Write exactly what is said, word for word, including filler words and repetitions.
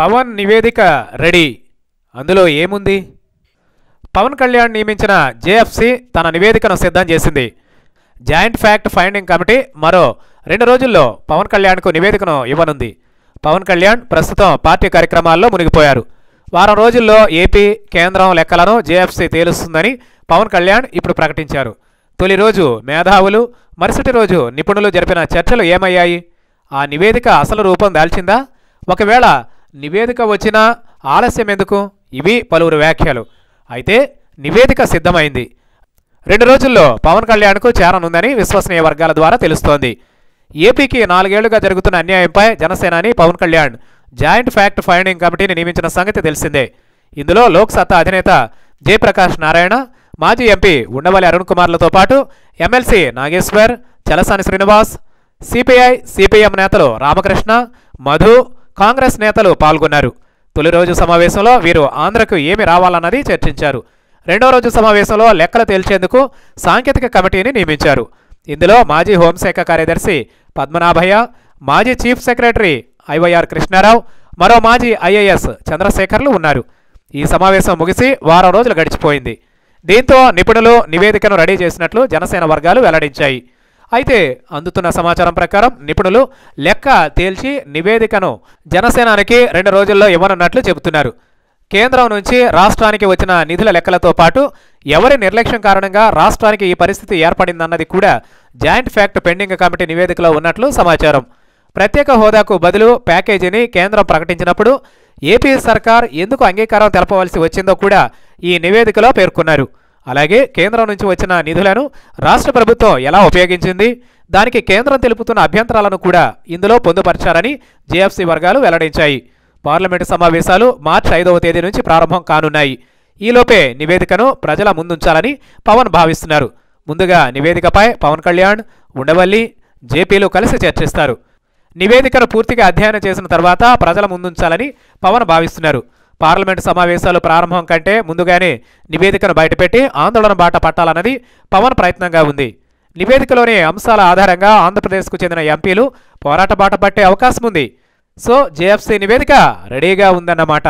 పవన్ నివేదిక రెడీ. అందులో ఏముంది? పవన్ కళ్యాణ్ నియమించిన జేఎఫ్సి తన నివేదికను సిద్ధం చేసింది. జాయింట్ ఫ్యాక్ట్ ఫైండింగ్ కమిటీ మరో రెండు రోజుల్లో పవన్ కళ్యాణ్కు నివేదికను ఇవ్వనుంది. పవన్ కళ్యాణ్ ప్రస్తుతం పార్టీ కార్యక్రమాల్లో మునిగిపోయారు. వారం రోజుల్లో ఏపీ కేంద్రం లెక్కలను జేఎఫ్సి తేలుస్తుందని పవన్ కళ్యాణ్ ఇప్పుడు ప్రకటించారు. తొలి రోజు మేధావులు, మరుసటి రోజు నిపుణులు జరిపిన చర్చలు ఏమయ్యాయి? ఆ నివేదిక అసలు రూపం దాల్చిందా? ఒకవేళ నివేదిక వచ్చినా ఆలస్యం ఎందుకు? ఇవి పలువురు వ్యాఖ్యలు. అయితే నివేదిక సిద్ధమైంది. రెండు రోజుల్లో పవన్ కళ్యాణ్కు చేరనుందని విశ్వసనీయ వర్గాల ద్వారా తెలుస్తోంది. ఏపీకి నాలుగేళ్లుగా జరుగుతున్న అన్యాయంపై జనసేనాని Pawan Kalyan joint fact finding కమిటీని నియమించిన సంగతి తెలిసిందే. ఇందులో లోక్ సత్తా అధినేత జే ప్రకాష్ నారాయణ, మాజీ ఎంపీ ఉండవల్లి అరుణ్ కుమార్లతో పాటు MLC Nageshwar, Chalasani Srinivas, CPI CPM నేతలు రామకృష్ణ, మధు, కాంగ్రెస్ నేతలు పాల్గొన్నారు. తొలి రోజు సమావేశంలో వీరు ఆంధ్రకు ఏమి రావాలన్నది చర్చించారు. రెండో రోజు సమావేశంలో లెక్కలు తేల్చేందుకు సాంకేతిక కమిటీని నియమించారు. ఇందులో మాజీ హోంశాఖ కార్యదర్శి పద్మనాభయ్య, మాజీ చీఫ్ సెక్రటరీ ఐవైఆర్ కృష్ణారావు, మరో మాజీ ఐఏఎస్ చంద్రశేఖర్లు ఉన్నారు. ఈ సమావేశం ముగిసి వారం రోజులు గడిచిపోయింది. దీంతో నిపుణులు నివేదికను రెడీ చేసినట్లు జనసేన వర్గాలు వెల్లడించాయి. అయితే అందుతున్న సమాచారం ప్రకారం నిపుణులు లెక్క తేల్చి నివేదికను జనసేనానికి రెండు రోజుల్లో ఇవ్వనున్నట్లు చెబుతున్నారు. కేంద్రం నుంచి రాష్ట్రానికి వచ్చిన నిధుల లెక్కలతో పాటు ఎవరి నిర్లక్ష్యం కారణంగా రాష్ట్రానికి ఈ పరిస్థితి ఏర్పడిందన్నది కూడా జాయింట్ ఫ్యాక్ట్ పెండింగ్ కమిటీ నివేదికలో ఉన్నట్లు సమాచారం. ప్రత్యేక హోదాకు బదులు ప్యాకేజీని కేంద్రం ప్రకటించినప్పుడు ఏపీ సర్కార్ ఎందుకు అంగీకారం తెలపవలసి వచ్చిందో కూడా ఈ నివేదికలో పేర్కొన్నారు. అలాగే కేంద్రం నుంచి వచ్చిన నిధులను రాష్ట్ర ప్రభుత్వం ఎలా ఉపయోగించింది, దానికి కేంద్రం తెలుపుతున్న అభ్యంతరాలను కూడా ఇందులో పొందుపరిచారని జేఎఫ్సీ వర్గాలు వెల్లడించాయి. పార్లమెంటు సమావేశాలు మార్చి ఐదవ తేదీ నుంచి ప్రారంభం కానున్నాయి. ఈలోపే నివేదికను ప్రజల ముందుంచాలని పవన్ భావిస్తున్నారు. ముందుగా నివేదికపై పవన్ కళ్యాణ్, ఉండవల్లి, జేపీలు కలిసి చర్చిస్తారు. నివేదికను పూర్తిగా అధ్యయనం చేసిన తర్వాత ప్రజల ముందుంచాలని పవన్ భావిస్తున్నారు. పార్లమెంటు సమావేశాలు ప్రారంభం కంటే ముందుగానే నివేదికను బయటపెట్టి ఆందోళన బాట పట్టాలన్నది పవన్ ప్రయత్నంగా ఉంది. నివేదికలోని అంశాల ఆధారంగా ఆంధ్రప్రదేశ్కు చెందిన ఎంపీలు పోరాట బాట పట్టే అవకాశం ఉంది. సో జేఎఫ్సీ నివేదిక రెడీగా ఉందన్నమాట.